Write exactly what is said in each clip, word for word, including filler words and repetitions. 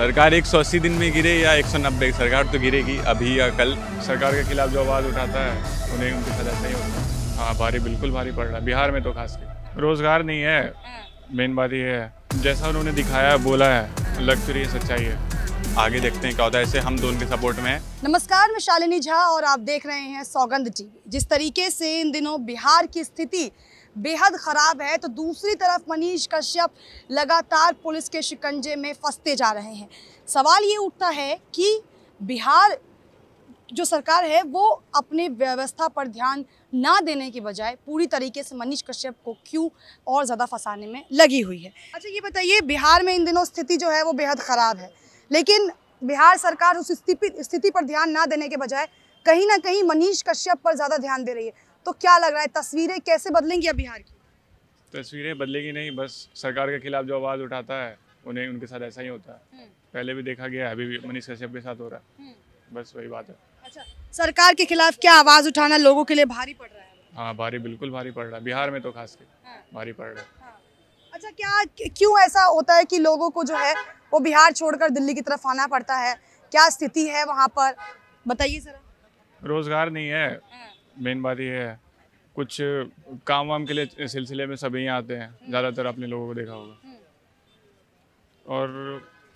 सरकार एक सौ अस्सी दिन में गिरे या एक सौ नब्बे, सरकार तो गिरेगी अभी या कल। सरकार के खिलाफ जो आवाज़ उठाता है उन्हें उनकी सजा नहीं होती। हाँ, भारी बिल्कुल भारी पड़ रहा है बिहार में तो खास कर। रोजगार नहीं है, मेन बात ये है। जैसा उन्होंने दिखाया बोला है लग तो रही है, सच्चाई है। आगे देखते हैं क्या होता है। ऐसे हम दोनों के सपोर्ट में है। नमस्कार, मैं शालिनी झा और आप देख रहे हैं सौगंध टीवी। जिस तरीके से इन दिनों बिहार की स्थिति बेहद ख़राब है, तो दूसरी तरफ मनीष कश्यप लगातार पुलिस के शिकंजे में फंसते जा रहे हैं। सवाल ये उठता है कि बिहार जो सरकार है वो अपने व्यवस्था पर ध्यान ना देने की बजाय पूरी तरीके से मनीष कश्यप को क्यों और ज़्यादा फंसाने में लगी हुई है। अच्छा ये बताइए, बिहार में इन दिनों स्थिति जो है वो बेहद ख़राब है, लेकिन बिहार सरकार उस स्थिति पर ध्यान ना देने के बजाय कहीं ना कहीं मनीष कश्यप पर ज़्यादा ध्यान दे रही है। तो क्या लग रहा है, तस्वीरें कैसे बदलेंगी अब बिहार की? तस्वीरें बदलेगी नहीं, बस सरकार के खिलाफ जो आवाज़ उठाता है उन्हें उनके साथ ऐसा ही होता है। पहले भी देखा गया है, अभी भी मनीष कश्यप के साथ हो रहा है, बस वही बात है। अच्छा, सरकार के खिलाफ क्या आवाज़ उठाना लोगों के लिए भारी पड़ रहा है? हाँ भारी बिल्कुल भारी पड़ रहा है बिहार में तो खास कर भारी पड़ रहा है। अच्छा, क्या क्यों ऐसा होता है कि लोगों को जो है वो बिहार छोड़कर दिल्ली की तरफ आना पड़ता है? क्या स्थिति है वहाँ पर, बताइए जरा। रोजगार नहीं है, मेन बात ये है। कुछ काम वाम के लिए सिलसिले में सभी यहाँ आते हैं, ज़्यादातर आपने लोगों को देखा होगा। और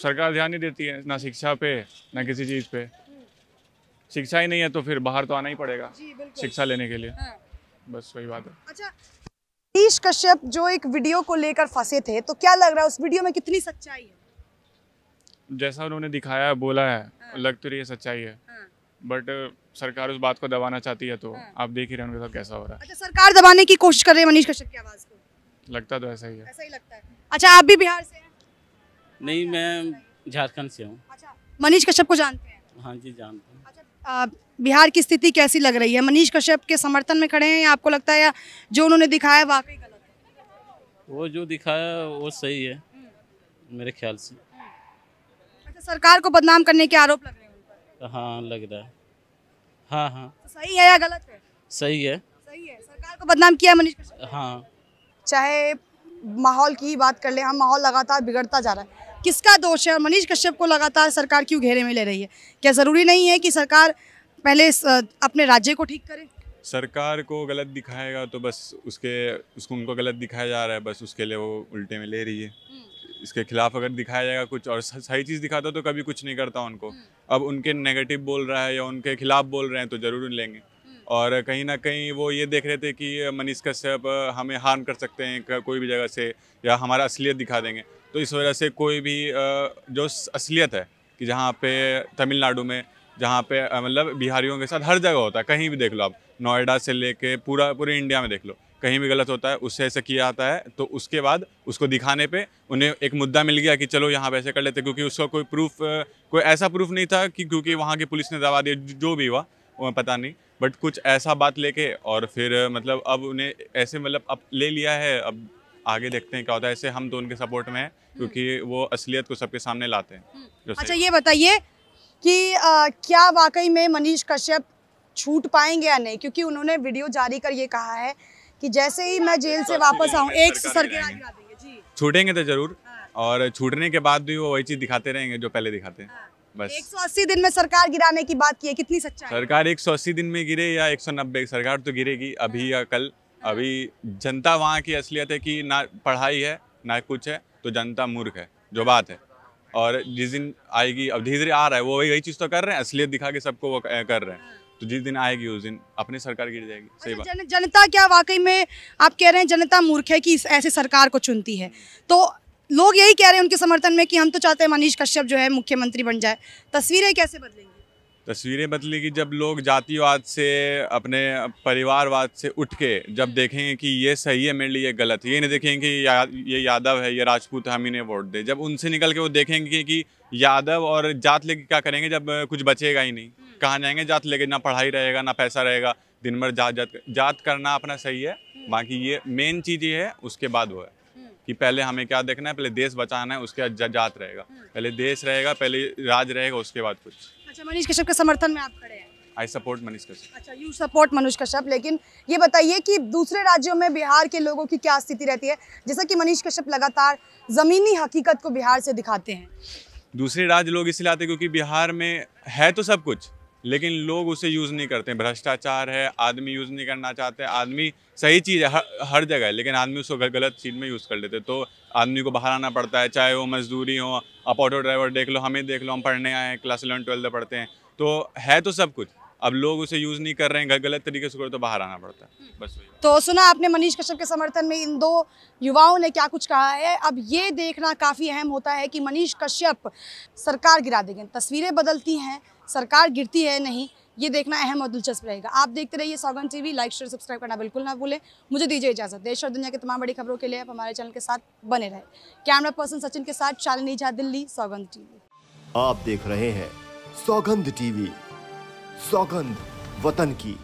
सरकार ध्यान नहीं देती है ना शिक्षा पे ना किसी चीज़ पे। शिक्षा ही नहीं है तो फिर बाहर तो आना ही पड़ेगा शिक्षा लेने के लिए। हाँ। बस वही बात है। अच्छा, मनीष कश्यप जो एक वीडियो को लेकर फंसे थे, तो क्या लग रहा है उस वीडियो में कितनी सच्चाई है? जैसा उन्होंने दिखाया बोला है लग तो रही है, सच्चाई है, बट सरकार उस बात को दबाना चाहती है। तो हाँ। आप देख ही रहे उनके साथ कैसा हो रहा है। अच्छा, सरकार दबाने की कोशिश कर रही है मनीष कश्यप की आवाज़ को, लगता तो ऐसा ही है, ऐसा ही लगता है। अच्छा, आप भी बिहार से हैं? नहीं, मैं झारखंड से हूँ। अच्छा, मनीष कश्यप को जानते हैं? हाँ जी जानते हैं। अच्छा, बिहार की स्थिति कैसी लग रही है? मनीष कश्यप के समर्थन में खड़े हैं या आपको लगता है या जो उन्होंने दिखाया वाकई गलत है? वो जो दिखाया वो सही है मेरे ख्याल से। अच्छा, सरकार को बदनाम करने के आरोप लग रहे हैं उन पर? हाँ लग रहा है। हाँ हाँ, तो सही है या गलत है? सही है, सही है। सरकार को बदनाम किया मनीष कश्यप। हाँ, चाहे माहौल की बात कर ले हम, माहौल लगातार बिगड़ता जा रहा है, किसका दोष है और मनीष कश्यप को लगातार सरकार क्यों घेरे में ले रही है? क्या जरूरी नहीं है कि सरकार पहले अपने राज्य को ठीक करे? सरकार को गलत दिखाएगा तो बस उसके उसको उनको गलत दिखाया जा रहा है, बस उसके लिए वो उल्टे में ले रही है। इसके खिलाफ अगर दिखाया जाएगा कुछ और सही चीज़ दिखाता तो कभी कुछ नहीं करता उनको। अब उनके नेगेटिव बोल रहा है या उनके खिलाफ बोल रहे हैं तो ज़रूर लेंगे। और कहीं ना कहीं वो ये देख रहे थे कि मनीष कश्यप हमें हार्म कर सकते हैं कोई भी जगह से या हमारा असलियत दिखा देंगे, तो इस वजह से कोई भी जो असलियत है कि जहाँ पे तमिलनाडु में जहाँ पे मतलब बिहारियों के साथ हर जगह होता है, कहीं भी देख लो आप, नोएडा से लेके पूरा पूरे इंडिया में देख लो, कहीं भी गलत होता है उससे ऐसा किया जाता है। तो उसके बाद उसको दिखाने पे उन्हें एक मुद्दा मिल गया कि चलो यहाँ वैसे कर लेते, क्योंकि उसका कोई प्रूफ कोई ऐसा प्रूफ नहीं था कि क्योंकि वहाँ की पुलिस ने दबा दिया, जो भी हुआ वो पता नहीं, बट कुछ ऐसा बात लेके और फिर मतलब अब उन्हें ऐसे मतलब अब ले लिया है। अब आगे देखते हैं क्या होता है। ऐसे हम तो उनके सपोर्ट में हैं क्योंकि वो असलियत को सबके सामने लाते हैं। अच्छा ये बताइए कि आ, क्या वाकई में मनीष कश्यप छूट पाएंगे या नहीं? क्योंकि उन्होंने वीडियो जारी कर ये कहा है कि जैसे ही मैं जेल से वापस आऊँ एक सर के आगे गिरा देंगे। जी, छूटेंगे तो जरूर, और छूटने के बाद भी वो वही चीज़ दिखाते रहेंगे जो पहले दिखाते हैं। बस एक सौ अस्सी दिन में सरकार गिराने की बात की है, कितनी सच्चाई? सरकार एक सौ अस्सी दिन में गिरे या एक सौ नब्बे, सरकार तो गिरेगी अभी या कल। अभी जनता वहाँ की असलियत है कि ना पढ़ाई है ना कुछ है, तो जनता मूर्ख है जो बात है। और जिस दिन आएगी, अब धीरे धीरे आ रहा है, वो वही वही चीज़ तो कर रहे हैं, असलियत दिखा के सबको वो कर रहे हैं, तो जिस दिन आएगी उस दिन अपनी सरकार गिर जाएगी। सही बात। जन, जनता क्या वाकई में आप कह रहे हैं जनता मूर्ख है कि ऐसे सरकार को चुनती है? तो लोग यही कह रहे हैं उनके समर्थन में कि हम तो चाहते हैं मनीष कश्यप जो है मुख्यमंत्री बन जाए। तस्वीरें कैसे बदलेंगी? तस्वीरें बदलेगी जब लोग जातिवाद से अपने परिवारवाद से उठ के जब देखेंगे कि ये सही है मेरे लिए, ये गलत है। ये नहीं देखेंगे कि या, ये यादव है ये राजपूत है हम इन्हें वोट दे। जब उनसे निकल के वो देखेंगे कि यादव और जात लेके क्या करेंगे, जब कुछ बचेगा ही नहीं, कहाँ जाएंगे जात लेके, ना पढ़ाई रहेगा ना पैसा रहेगा, दिन भर जात जात जात करना अपना सही है। बाकी ये मेन चीज़ ये है, उसके बाद वो है कि पहले हमें क्या देखना है, पहले देश बचाना है, उसके बाद जा, जात रहेगा, पहले देश रहेगा, पहले राज रहेगा, उसके बाद कुछ। अच्छा, मनीष कश्यप के समर्थन में आप खड़े हैं? I support Manish Kashyap. अच्छा, यू सपोर्ट मनीष कश्यप। लेकिन ये बताइए कि दूसरे राज्यों में बिहार के लोगों की क्या स्थिति रहती है? जैसा कि मनीष कश्यप लगातार ज़मीनी हकीकत को बिहार से दिखाते हैं। दूसरे राज्य लोग इसलिए आते क्योंकि बिहार में है तो सब कुछ, लेकिन लोग उसे यूज़ नहीं करते हैं। भ्रष्टाचार है, आदमी यूज़ नहीं करना चाहते हैं। आदमी सही चीज़ है हर, हर जगह है, लेकिन आदमी उसको गलत चीज़ में यूज़ कर लेते हैं। तो आदमी को बाहर आना पड़ता है, चाहे वो मजदूरी हो। आप ऑटो ड्राइवर देख लो, हमें देख लो, हम पढ़ने आए हैं, क्लास इलेवन ट्वेल्थ पढ़ते हैं। तो है तो सब कुछ, अब लोग उसे यूज़ नहीं कर रहे हैं, गलत तरीके से करो तो बाहर आना पड़ता है। बस तो सुना आपने मनीष कश्यप के समर्थन में इन दो युवाओं ने क्या कुछ कहा है। अब ये देखना काफ़ी अहम होता है कि मनीष कश्यप सरकार गिरा देंगे, तस्वीरें बदलती हैं, सरकार गिरती है नहीं, ये देखना अहम और दिलचस्प रहेगा। आप देखते रहिए सौगंध टीवी, लाइक शेयर सब्सक्राइब करना बिल्कुल ना भूलें। मुझे दीजिए इजाज़त। देश और दुनिया की तमाम बड़ी खबरों के लिए आप हमारे चैनल के साथ बने रहें। कैमरा पर्सन सचिन के साथ शालिनी झा, दिल्ली, सौगंध टीवी। आप देख रहे हैं सौगंध टीवी। सौगंध वतन की।